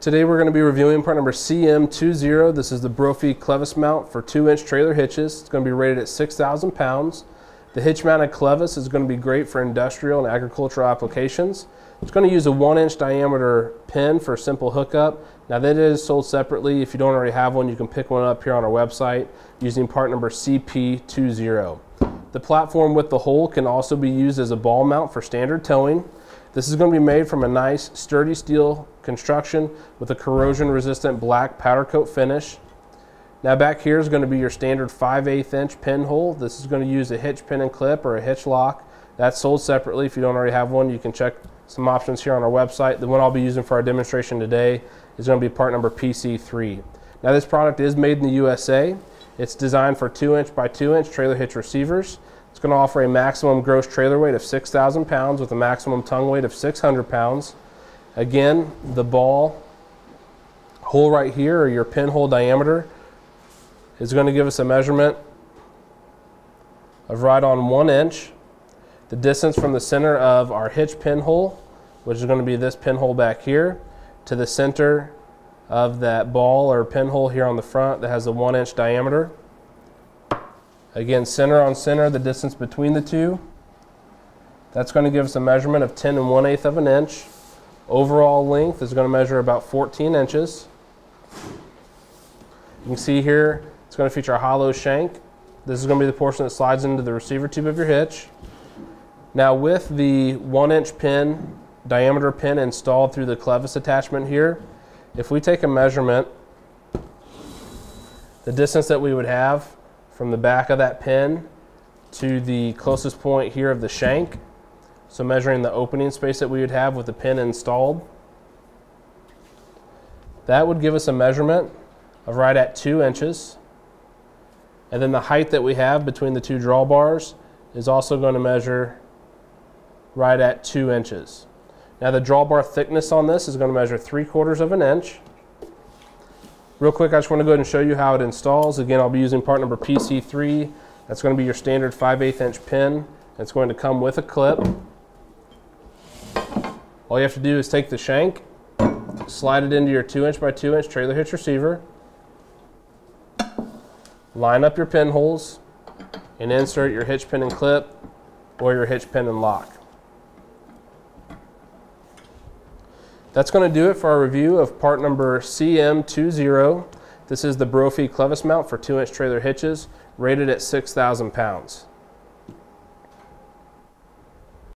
Today we're going to be reviewing part number CM20. This is the Brophy clevis mount for 2-inch trailer hitches. It's going to be rated at 6,000 pounds. The hitch mounted clevis is going to be great for industrial and agricultural applications. It's going to use a 1-inch diameter pin for simple hookup. Now that is sold separately. If you don't already have one, you can pick one up here on our website using part number CP20. The platform with the hole can also be used as a ball mount for standard towing. This is going to be made from a nice sturdy steel construction with a corrosion resistant black powder coat finish. Now back here is going to be your standard 5/8" pin hole. This is going to use a hitch pin and clip or a hitch lock. That's sold separately. If you don't already have one, you can check some options here on our website. The one I'll be using for our demonstration today is going to be part number PC3. Now this product is made in the USA. It's designed for 2-inch by 2-inch trailer hitch receivers. It's going to offer a maximum gross trailer weight of 6,000 pounds with a maximum tongue weight of 600 pounds. Again, the ball hole right here, or your pin hole diameter, is going to give us a measurement of right on 1 inch. The distance from the center of our hitch pin hole, which is going to be this pin hole back here, to the center of that ball or pin hole here on the front that has a 1-inch diameter. Again, center on center, the distance between the two. That's going to give us a measurement of 10 1/8". Overall length is going to measure about 14 inches. You can see here, it's going to feature a hollow shank. This is going to be the portion that slides into the receiver tube of your hitch. Now with the 1-inch pin, diameter pin installed through the clevis attachment here, if we take a measurement, the distance that we would have from the back of that pin to the closest point here of the shank. So measuring the opening space that we would have with the pin installed. That would give us a measurement of right at 2 inches. And then the height that we have between the two drawbars is also going to measure right at 2 inches. Now the drawbar thickness on this is going to measure 3/4 inch. Real quick, I just want to go ahead and show you how it installs. Again, I'll be using part number PC3. That's going to be your standard 5/8" pin. It's going to come with a clip. All you have to do is take the shank, slide it into your 2-inch by 2-inch trailer hitch receiver, line up your pin holes, and insert your hitch pin and clip or your hitch pin and lock. That's going to do it for our review of part number CM20. This is the Brophy clevis mount for 2-inch trailer hitches, rated at 6,000 pounds.